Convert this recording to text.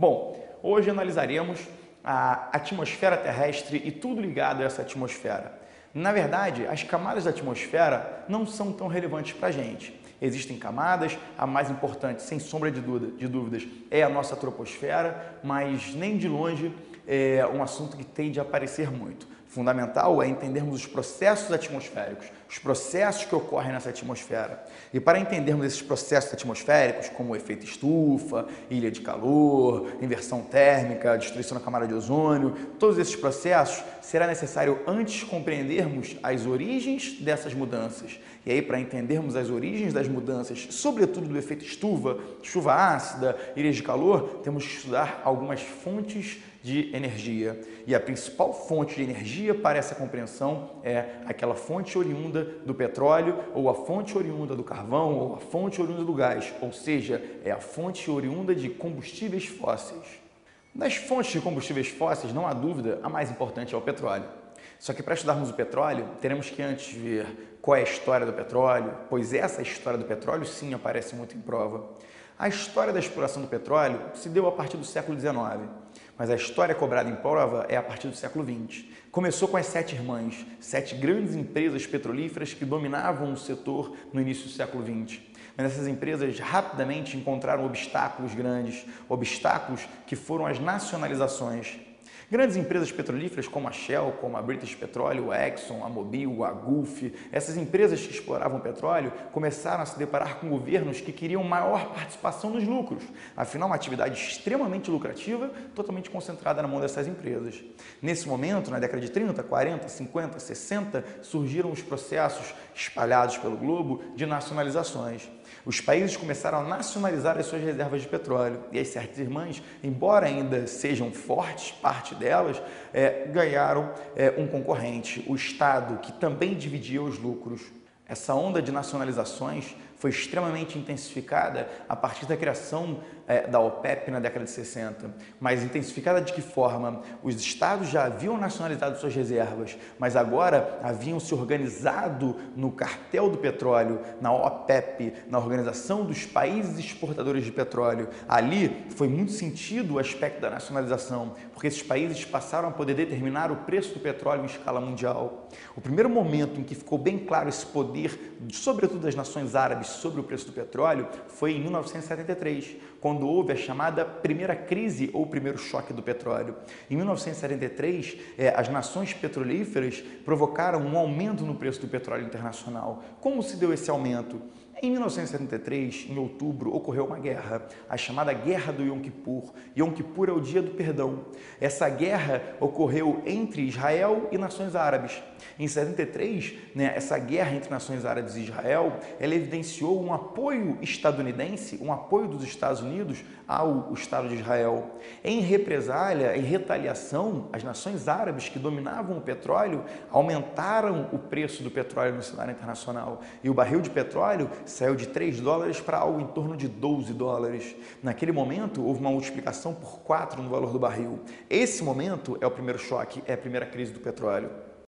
Bom, hoje analisaremos a atmosfera terrestre e tudo ligado a essa atmosfera. Na verdade, as camadas da atmosfera não são tão relevantes para a gente. Existem camadas, a mais importante, sem sombra de dúvidas, é a nossa troposfera, mas nem de longe é um assunto que tende a aparecer muito. Fundamental é entendermos os processos atmosféricos, os processos que ocorrem nessa atmosfera. E para entendermos esses processos atmosféricos, como o efeito estufa, ilha de calor, inversão térmica, destruição da camada de ozônio, todos esses processos, será necessário antes compreendermos as origens dessas mudanças. E aí, para entendermos as origens das mudanças, sobretudo do efeito estufa, chuva ácida, ilhas de calor, temos que estudar algumas fontes de energia. E a principal fonte de energia para essa compreensão é aquela fonte oriunda do petróleo, ou a fonte oriunda do carvão, ou a fonte oriunda do gás, ou seja, é a fonte oriunda de combustíveis fósseis. Das fontes de combustíveis fósseis, não há dúvida, a mais importante é o petróleo. Só que para estudarmos o petróleo, teremos que antes ver qual é a história do petróleo, pois essa história do petróleo sim aparece muito em prova. A história da exploração do petróleo se deu a partir do século XIX, mas a história cobrada em prova é a partir do século XX. Começou com as Sete Irmãs, sete grandes empresas petrolíferas que dominavam o setor no início do século XX. Mas essas empresas rapidamente encontraram obstáculos grandes, obstáculos que foram as nacionalizações. Grandes empresas petrolíferas como a Shell, como a British Petroleum, a Exxon, a Mobil, a Gulf, essas empresas que exploravam petróleo começaram a se deparar com governos que queriam maior participação nos lucros. Afinal, uma atividade extremamente lucrativa, totalmente concentrada na mão dessas empresas. Nesse momento, na década de 30, 40, 50, 60, surgiram os processos espalhados pelo globo de nacionalizações. Os países começaram a nacionalizar as suas reservas de petróleo e as Sete Irmãs, embora ainda sejam fortes, parte delas, ganharam um concorrente, o Estado, que também dividia os lucros. Essa onda de nacionalizações foi extremamente intensificada a partir da criação da OPEP na década de 60. Mas intensificada de que forma? Os estados já haviam nacionalizado suas reservas, mas agora haviam se organizado no cartel do petróleo, na OPEP, na Organização dos Países Exportadores de Petróleo. Ali foi muito sentido o aspecto da nacionalização, porque esses países passaram a poder determinar o preço do petróleo em escala mundial. O primeiro momento em que ficou bem claro esse poder, sobretudo das nações árabes, sobre o preço do petróleo foi em 1973, quando houve a chamada primeira crise ou primeiro choque do petróleo. Em 1973, as nações petrolíferas provocaram um aumento no preço do petróleo internacional. Como se deu esse aumento? Em 1973, em outubro, ocorreu uma guerra, a chamada Guerra do Yom Kippur. Yom Kippur é o dia do perdão. Essa guerra ocorreu entre Israel e nações árabes. Em 73, essa guerra entre nações árabes e Israel, ela evidenciou um apoio estadunidense, um apoio dos Estados Unidos ao Estado de Israel. Em represália, em retaliação, as nações árabes que dominavam o petróleo aumentaram o preço do petróleo no cenário internacional. E o barril de petróleo saiu de 3 dólares para algo em torno de 12 dólares. Naquele momento, houve uma multiplicação por 4 no valor do barril. Esse momento é o primeiro choque, é a primeira crise do petróleo.